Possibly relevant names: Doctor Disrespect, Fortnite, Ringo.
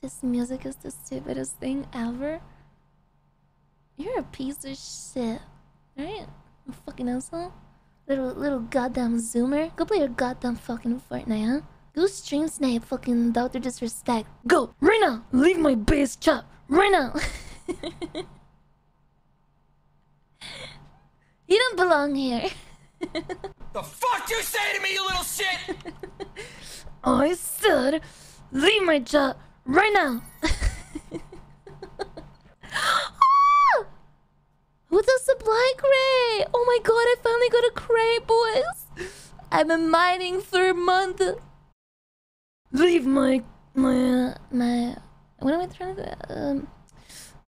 This music is the stupidest thing ever. You're a piece of shit, right? I'm fucking asshole. Little goddamn zoomer. Go play your goddamn fucking Fortnite, huh? Go stream snipe fucking Doctor Disrespect. Go! Right now! Leave my base chop! Right now! You don't belong here. The fuck you say to me, you little shit? I said, leave my job right now. Ah! Who's the supply crate? Oh my god, I finally got a crate, boys. I've been mining for a month. Leave my... What am I trying to do?